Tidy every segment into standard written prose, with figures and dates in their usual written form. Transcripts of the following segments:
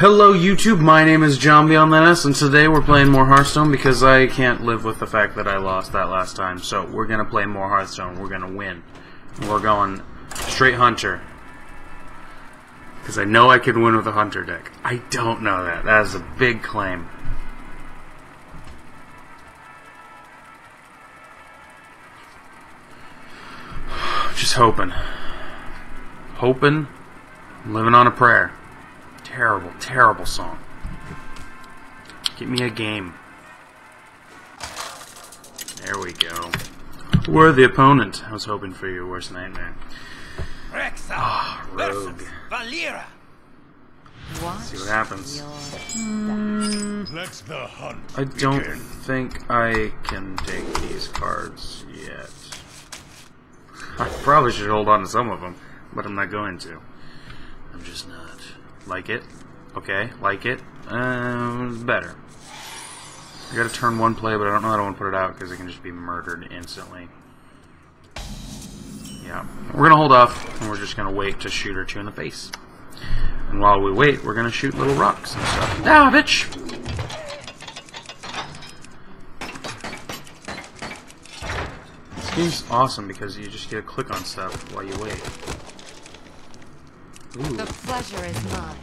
Hello YouTube, my name is JambiOnDatAss, and today we're playing more Hearthstone because I can't live with the fact that I lost that last time. So we're gonna play more Hearthstone, we're gonna win. We're going straight Hunter. Because I know I can win with a Hunter deck. I don't know that, that is a big claim. Just hoping. Hoping. Living on a prayer. Terrible, terrible song. Get me a game. There we go. We're the opponent. I was hoping for your worst nightmare. Rexxar rogue. Valera. Let's see what happens. I don't think I can take these cards yet. I probably should hold on to some of them, but I'm not going to. I'm just not. Like it. Okay, like it. Better. I gotta turn one play, but I don't know how to put it out because it can just be murdered instantly. Yeah. We're gonna hold off, and we're just gonna wait to shoot her two in the face. And while we wait, we're gonna shoot little rocks and stuff. Ah, bitch! This game's awesome because you just get to click on stuff while you wait. Ooh. The pleasure is mine.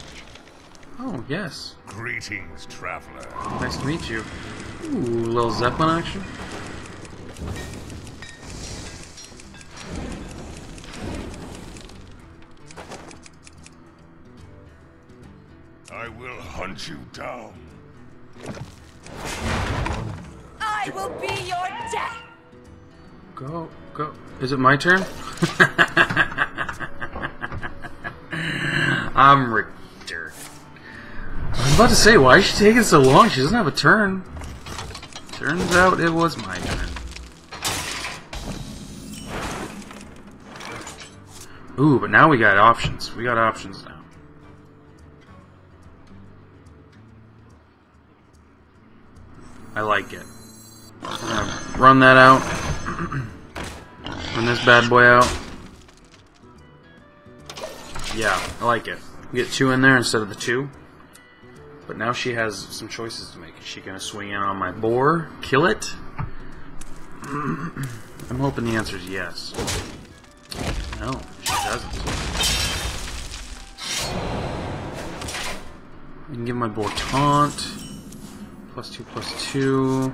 Oh, yes. Greetings, traveler. Nice to meet you. Ooh, little Zeppelin action. I will hunt you down. I will be your death. Go, go. Is it my turn? I'm Richter. I was about to say, why is she taking so long? She doesn't have a turn. Turns out it was my turn. Ooh, but now we got options. We got options now. I like it. I'm gonna run that out. Run this bad boy out. Yeah, I like it. We get two in there instead of the two. But now she has some choices to make. Is she going to swing in on my boar? Kill it? I'm hoping the answer is yes. No, she doesn't. I can give my boar taunt. +2/+2.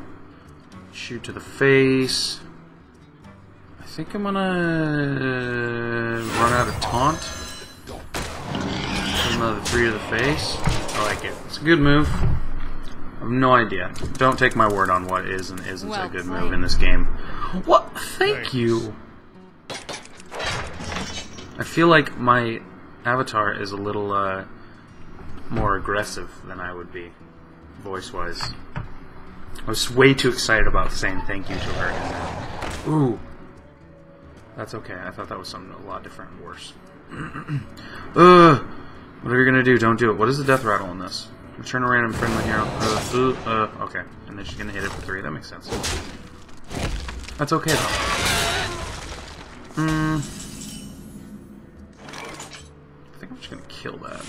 Shoot to the face. I think I'm going to run out of taunt. Another three to the face. I like it. It's a good move. I have no idea. Don't take my word on what is and isn't a good move in this game. What? Thank you! I feel like my avatar is a little more aggressive than I would be, voice-wise. I was way too excited about saying thank you to her. Ooh. That's okay. I thought that was something a lot different and worse. Ugh! Whatever you're gonna do, don't do it. What is the death rattle on this? Return a random friendly hero. Okay. And then she's gonna hit it for three. That makes sense. That's okay, though. I think I'm just gonna kill that.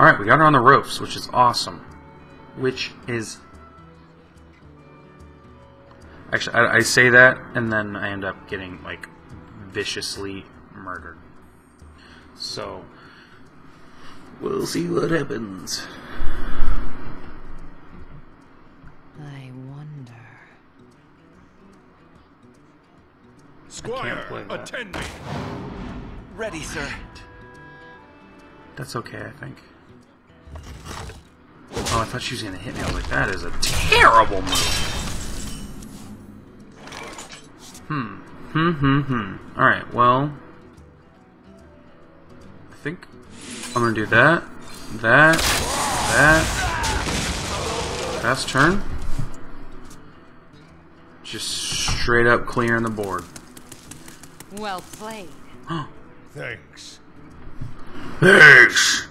Alright, we got her on the ropes, which is awesome. Which is... Actually, I say that, and then I end up getting, like, viciously murdered. So, we'll see what happens. I wonder... Squire, attend me! Ready, sir. That's okay, I think. Oh, I thought she was gonna hit me. I was like, that is a terrible move! Alright, well... I think I'm gonna do that, that... Pass turn. Just straight up clearing the board. Well played. Thanks. Thanks!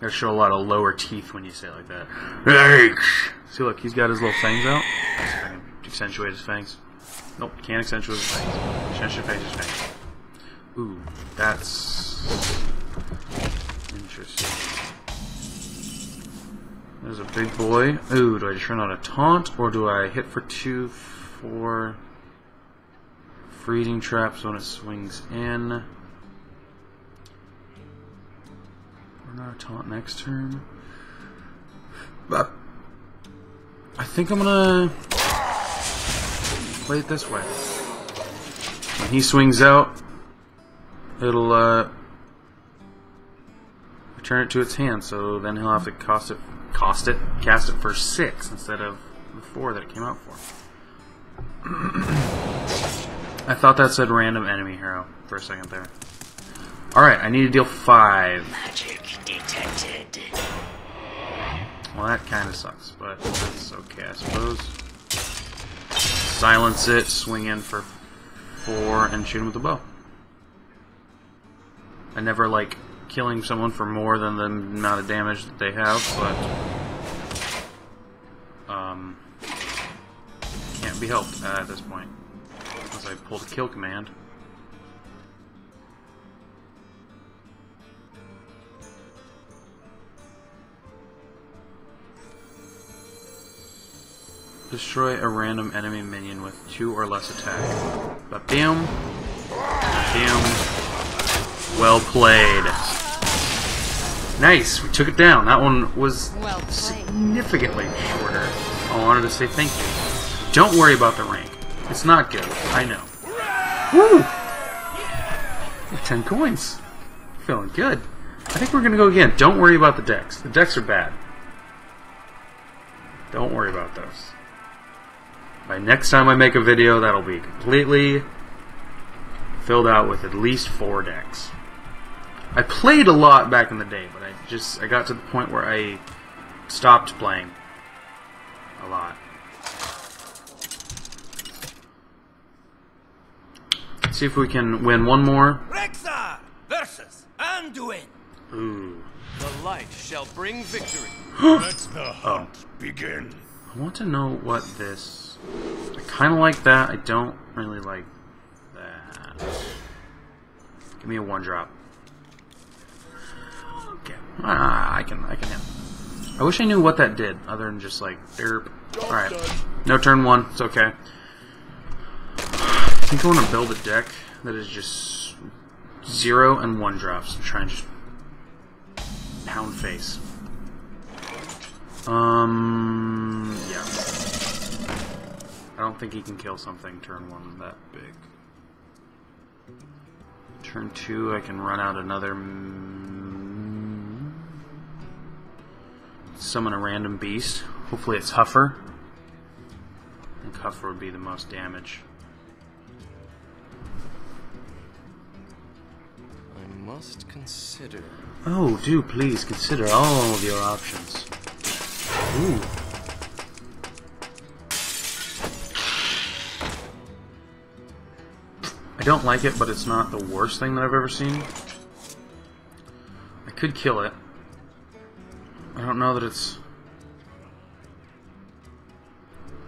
Gotta show a lot of lower teeth when you say it like that. Thanks! See, look, he's got his little fangs out. accentuate his fangs. Nope, can't accentuate his fangs. Accentuate his fangs. Ooh, that's interesting. There's a big boy. Ooh, do I just run out of taunt, or do I hit for 2 for freezing traps when it swings in? Run out of taunt next turn. But I think I'm gonna play it this way. When he swings out, it'll return it to its hand, so then he'll have to cast it for 6 instead of the 4 that it came out for. I thought that said random enemy hero for a second there. Alright, I need to deal 5. Magic detected. Well, that kind of sucks, but that's okay, I suppose. Silence it, swing in for 4, and shoot him with a bow. I never like killing someone for more than the amount of damage that they have, but can't be helped at this point. Unless I pull the kill command. Destroy a random enemy minion with 2 or less attack. Ba-bam. Ba-bam. Well played. Nice! We took it down. That one was significantly shorter. I wanted to say thank you. Don't worry about the rank. It's not good. I know. Woo! 10 coins. Feeling good. I think we're gonna go again. Don't worry about the decks. The decks are bad. Don't worry about those. By next time I make a video, that'll be completely filled out with at least 4 decks. I played a lot back in the day, but I got to the point where I stopped playing a lot. Let's see if we can win one more. Rexxar versus Anduin. Ooh. The light shall bring victory. Let the hunt begin. I want to know what this. I kind of like that. I don't really like that. Give me a 1-drop. Okay. I can handle it. I wish I knew what that did, other than just like, derp. Alright. No turn 1. It's okay. I think I want to build a deck that is just 0 and 1-drops. So try and just pound face. Yeah. I don't think he can kill something turn 1 that big. Turn 2, I can run out another... summon a random beast. Hopefully it's Huffer. I think Huffer would be the most damage. I must consider... Oh, do please consider all of your options. Ooh. I don't like it, but it's not the worst thing that I've ever seen. I could kill it. I don't know that it's...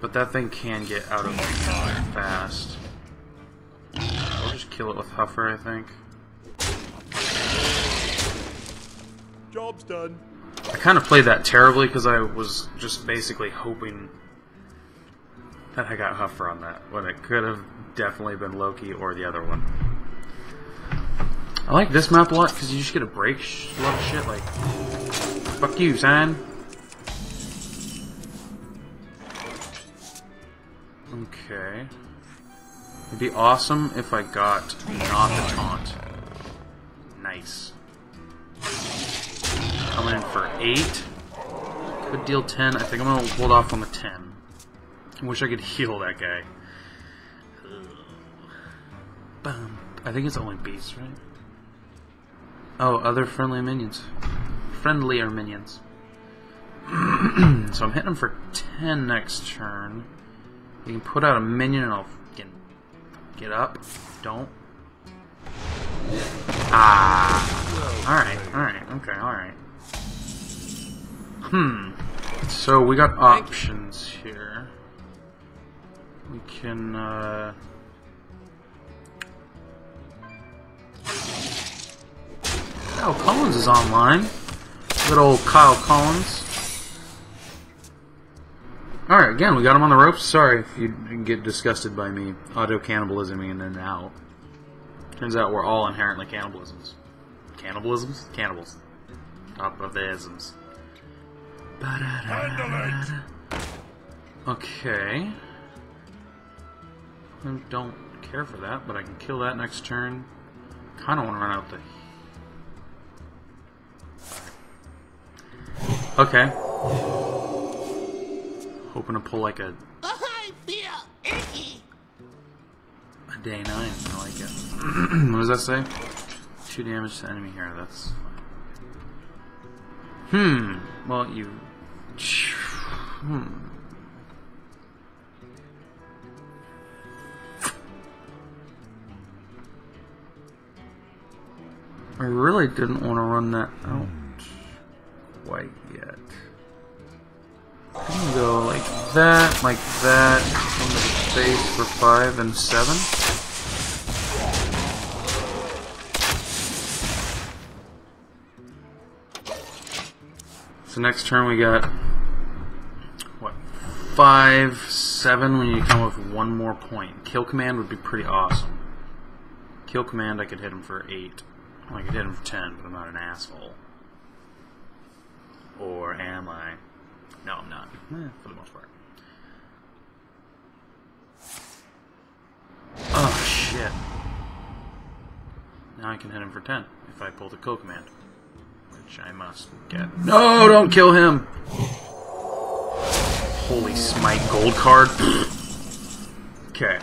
But that thing can get out of my car fast. I'll just kill it with Huffer, I think. Job's done. I kind of played that terribly because I was just basically hoping that I got Huffer on that, when it could have definitely been Loki or the other one. I like this map a lot because you just get to break a lot of shit like, fuck you, son. Okay. It'd be awesome if I got not the taunt. Nice. Coming in for 8. Could deal 10. I think I'm going to hold off on the 10. I wish I could heal that guy. Boom. I think it's only beasts, right? Oh, other friendly minions. Friendlier minions. So I'm hitting him for 10 next turn. You can put out a minion and I'll get up. Don't. Ah. Alright. So we got options here. We can Kyle Collins is online. Good old Kyle Collins. Alright, again, we got him on the ropes. Sorry if you get disgusted by me auto-cannibalisming and then out. Turns out we're all inherently cannibalisms. Cannibalisms? Cannibals. Top of the isms. Okay. I don't care for that, but I can kill that next turn. Kinda wanna run out the... Okay. Hoping to pull like a Day Nine. I like it. What does that say? 2 damage to enemy hero. That's fine. Well, you. I really didn't want to run that out. Quite yet. I'm gonna go like that, into the face for 5 and 7. So next turn we got what? 5, 7. We need to come up with one more point. Kill command would be pretty awesome. Kill command, I could hit him for 8. I could hit him for 10, but I'm not an asshole. Or am I? No, I'm not. For the most part. Oh, shit. Now I can hit him for 10 if I pull the kill command. Which I must get. No, don't kill him! Holy smite, gold card. Okay.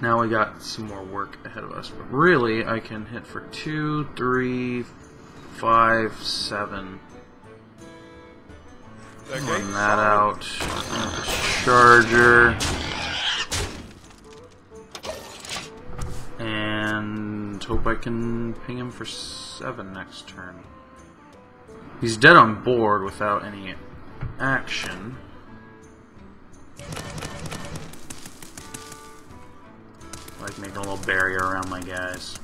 Now we got some more work ahead of us. But really, I can hit for 2, 3, 5, 7. Run that out. Charger. And hope I can ping him for 7 next turn. He's dead on board without any action. I like making a little barrier around my guys.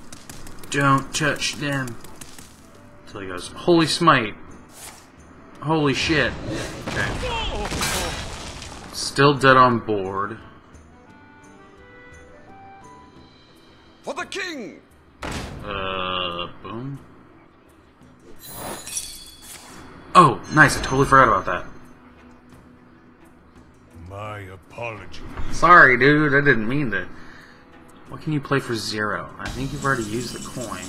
Don't touch them. Until he goes, holy smite. Holy shit. Okay. Still dead on board. For the king. Boom. Oh, nice. I totally forgot about that. My apologies. Sorry, dude. I didn't mean to. What can you play for 0? I think you've already used the coin.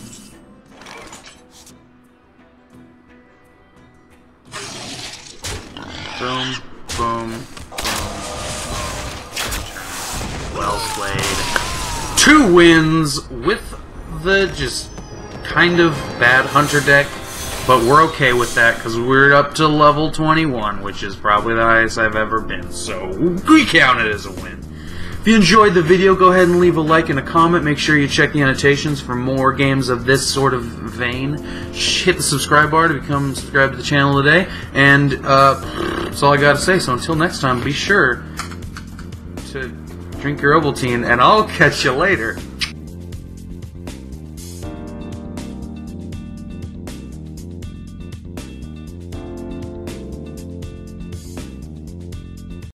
Boom, boom, boom. Well played. 2 wins with the just kind of bad hunter deck, but we're okay with that because we're up to level 21, which is probably the highest I've ever been, so we count it as a win. If you enjoyed the video, go ahead and leave a like and a comment. Make sure you check the annotations for more games of this sort of vein. Hit the subscribe bar to become subscribed to the channel today. And that's all I gotta say. So until next time, be sure to drink your Ovaltine, and I'll catch you later.